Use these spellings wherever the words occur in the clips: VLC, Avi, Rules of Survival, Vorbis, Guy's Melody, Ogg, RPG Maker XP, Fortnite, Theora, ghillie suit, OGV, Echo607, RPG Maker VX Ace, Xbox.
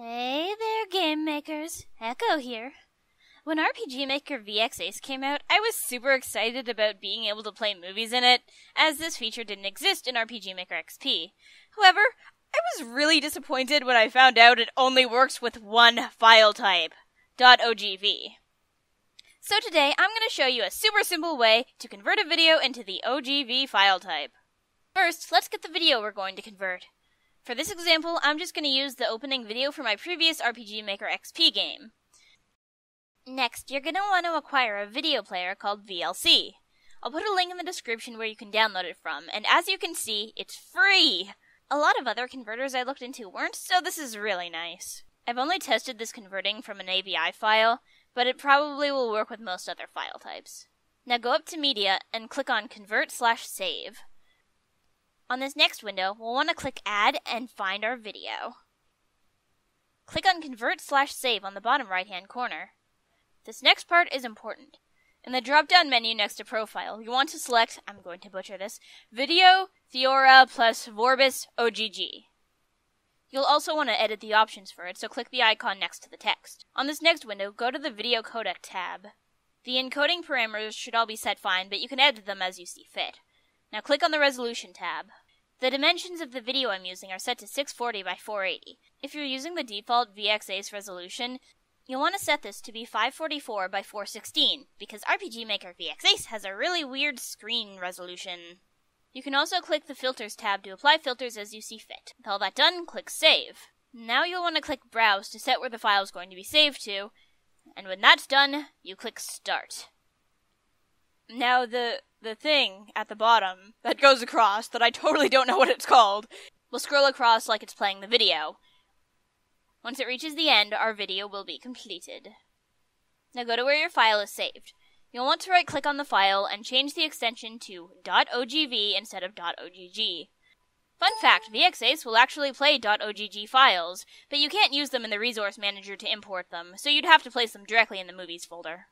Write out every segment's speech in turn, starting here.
Hey there, game makers! Echo here. When RPG Maker VX Ace came out, I was super excited about being able to play movies in it, as this feature didn't exist in RPG Maker XP. However, I was really disappointed when I found out it only works with one file type, .ogv. So today, I'm going to show you a super simple way to convert a video into the OGV file type. First, let's get the video we're going to convert. For this example, I'm just going to use the opening video for my previous RPG Maker XP game. Next, you're going to want to acquire a video player called VLC. I'll put a link in the description where you can download it from, and as you can see, it's free! A lot of other converters I looked into weren't, so this is really nice. I've only tested this converting from an AVI file, but it probably will work with most other file types. Now go up to Media and click on Convert/Save. On this next window, we'll want to click Add and find our video. Click on Convert/Save on the bottom right-hand corner. This next part is important. In the drop-down menu next to Profile, you want to select, I'm going to butcher this, Video, Theora, plus Vorbis, OGG. You'll also want to edit the options for it, so click the icon next to the text. On this next window, go to the Video Codec tab. The encoding parameters should all be set fine, but you can edit them as you see fit. Now click on the Resolution tab. The dimensions of the video I'm using are set to 640 by 480. If you're using the default VX Ace resolution, you'll want to set this to be 544 by 416, because RPG Maker VX Ace has a really weird screen resolution. You can also click the Filters tab to apply filters as you see fit. With all that done, click Save. Now you'll want to click Browse to set where the file is going to be saved to, and when that's done, you click Start. Now the thing at the bottom that goes across that I totally don't know what it's called will scroll across like it's playing the video. Once it reaches the end, our video will be completed. Now go to where your file is saved. You'll want to right-click on the file and change the extension to .ogv instead of .ogg. Fun fact, VX Ace will actually play .ogg files, but you can't use them in the resource manager to import them, so you'd have to place them directly in the movies folder.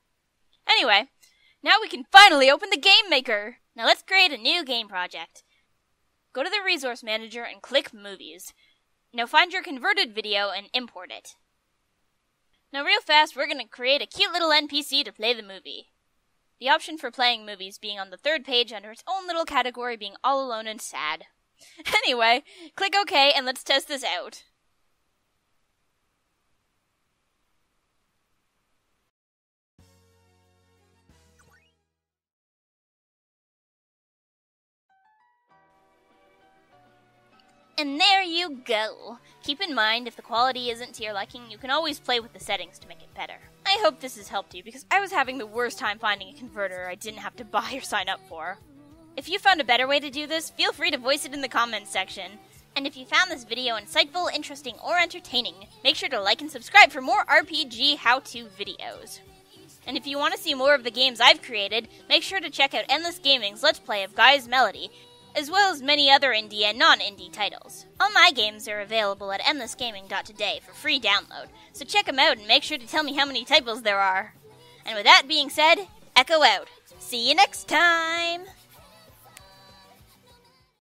Anyway, now we can finally open the Game Maker! Now let's create a new game project. Go to the Resource Manager and click Movies. Now find your converted video and import it. Now real fast, we're going to create a cute little NPC to play the movie. The option for playing movies being on the third page under its own little category being all alone and sad. Anyway, click OK and let's test this out. And there you go! Keep in mind, if the quality isn't to your liking, you can always play with the settings to make it better. I hope this has helped you, because I was having the worst time finding a converter I didn't have to buy or sign up for. If you found a better way to do this, feel free to voice it in the comments section. And if you found this video insightful, interesting, or entertaining, make sure to like and subscribe for more RPG how-to videos. And if you want to see more of the games I've created, make sure to check out Endless Gaming's Let's Play of Guy's Melody, as well as many other indie and non-indie titles. All my games are available at endlessgaming.today for free download, so check them out and make sure to tell me how many typos there are. And with that being said, Echo out. See you next time!